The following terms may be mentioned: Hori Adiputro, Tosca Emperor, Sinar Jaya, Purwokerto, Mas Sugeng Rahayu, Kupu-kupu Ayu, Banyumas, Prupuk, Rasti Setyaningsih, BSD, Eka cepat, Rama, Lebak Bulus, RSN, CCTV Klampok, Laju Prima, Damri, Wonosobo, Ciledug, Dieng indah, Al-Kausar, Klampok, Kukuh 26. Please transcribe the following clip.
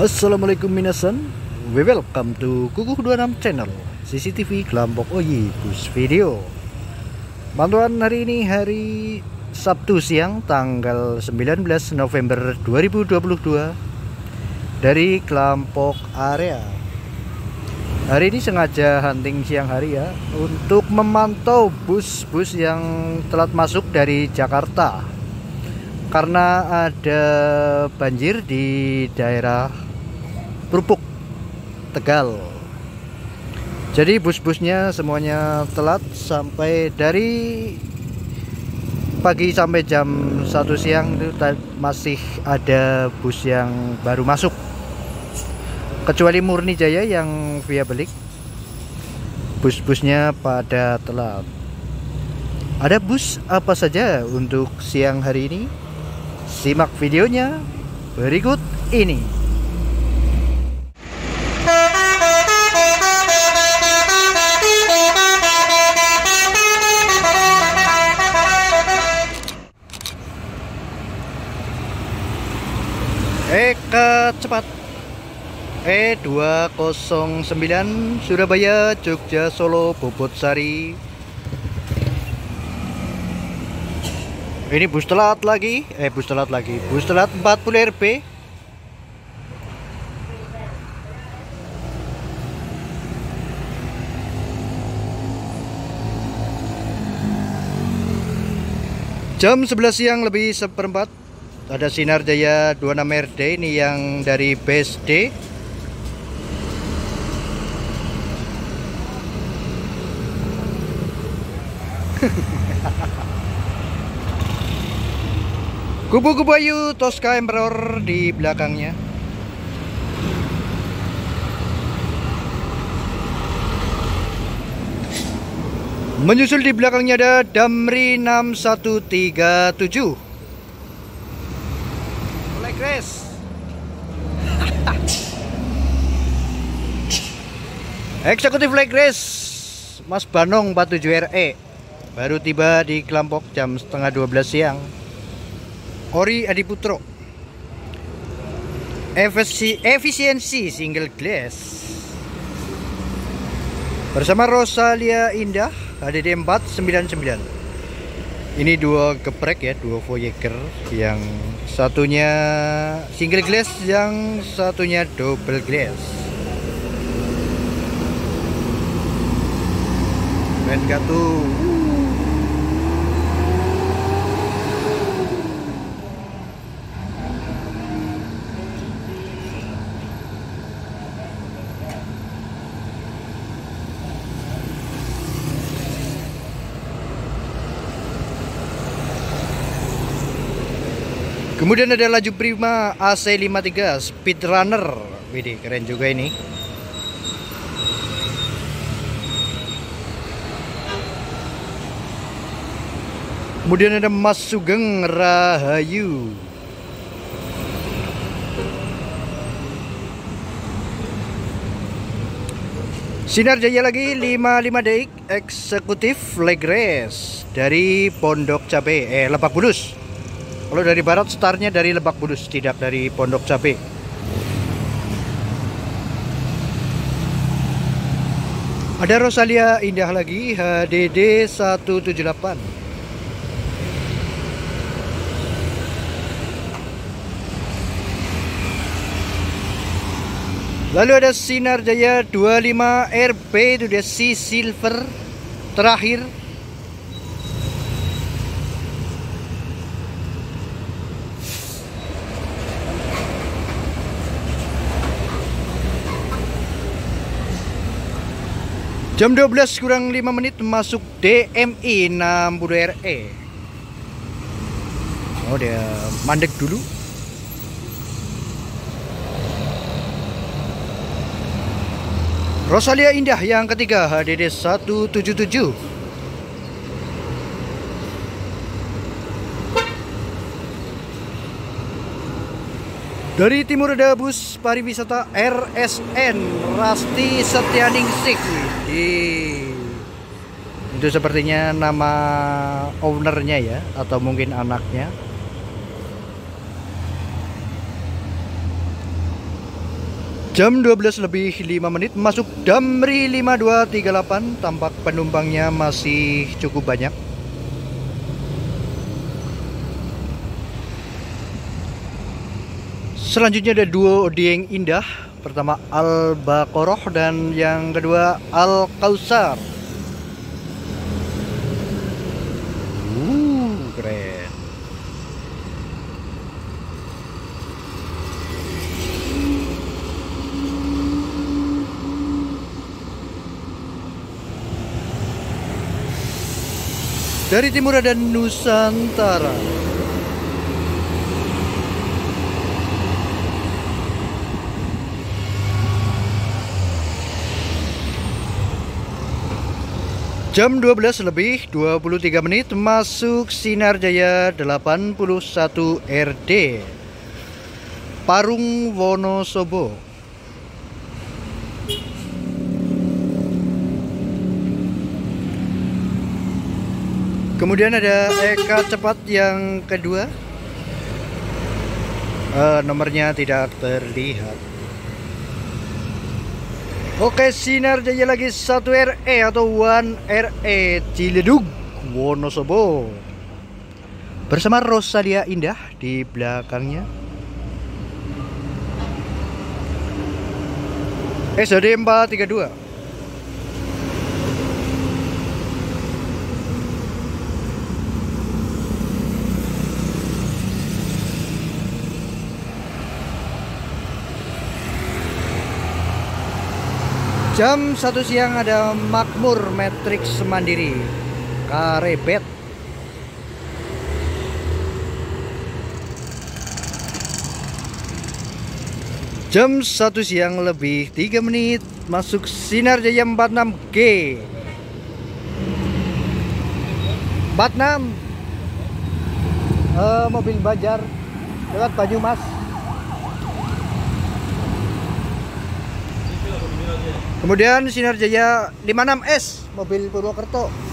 Assalamualaikum minasan, welcome to Kukuh 26 channel CCTV Klampok Oyi Kus Video. Bantuan hari ini hari Sabtu siang tanggal 19 November 2022 dari Klampok area. Hari ini sengaja hunting siang hari ya, untuk memantau bus-bus yang telat masuk dari Jakarta karena ada banjir di daerah Prupuk, Tegal. Jadi bus-busnya semuanya telat sampai dari pagi sampai jam 1 siang itu masih ada bus yang baru masuk. Kecuali Murni Jaya yang via Belik, bus-busnya pada telat. Ada bus apa saja untuk siang hari ini? Simak videonya berikut ini. Eka Cepat E209 Surabaya, Jogja, Solo, Bobotsari. Ini bus telat lagi. Bus telat 40 Rp. Jam 11 siang lebih seperempat ada Sinar Jaya 26 RD, ini yang dari BSD. Kupu-kupu Ayu Tosca Emperor di belakangnya. Menyusul di belakangnya ada Damri 6137. Eksekutif Flag Race Mas Banong 47 RE baru tiba di Klampok jam setengah 12 siang. Hori Adiputro. Efisiensi single glass bersama Rosalia Indah HDD 499. Ini dua geprek ya, dua voyager, yang satunya single glass, yang satunya double glass. Keren gak tuh? Kemudian ada Laju Prima AC53 Speed Runner. Widih, keren juga ini. Kemudian ada Mas Sugeng Rahayu. Sinar Jaya lagi 55 Deik eksekutif leg race dari Pondok Cabe, Lebak Bulus. Kalau dari barat startnya dari Lebak Bulus, tidak dari Pondok Cabe. Ada Rosalia Indah lagi HDD 178. Lalu ada Sinar Jaya 25 RB, itu dia si silver terakhir. Jam 12 kurang 5 menit masuk DMI 60 RE. Oh, dia mandek dulu. Rosalia Indah yang ketiga HDD 177. Dari timur ada bus pariwisata RSN Rasti Setyaningsih. Itu sepertinya nama ownernya ya, atau mungkin anaknya. Jam 12:05 masuk Damri 5238. Tampak penumpangnya masih cukup banyak. Selanjutnya ada duo Dieng Indah. Pertama Al-Baqarah dan yang kedua Al-Kausar. Keren. Dari timur ada Nusantara. Jam 12:23 masuk Sinar Jaya 81 RD Parung Wonosobo. Kemudian ada Eka Cepat yang kedua, nomornya tidak terlihat. Oke, Sinar Jaya lagi 1RE atau 1RE Ciledug, Wonosobo, bersama Rosalia Indah di belakangnya. SD 432. Jam 1 siang ada Makmur Matriks Mandiri Karebet. Jam 1:03 masuk Sinar Jaya 46G 46 mobil Banjar lewat Banyumas. Kemudian Sinar Jaya 56S mobil Purwokerto.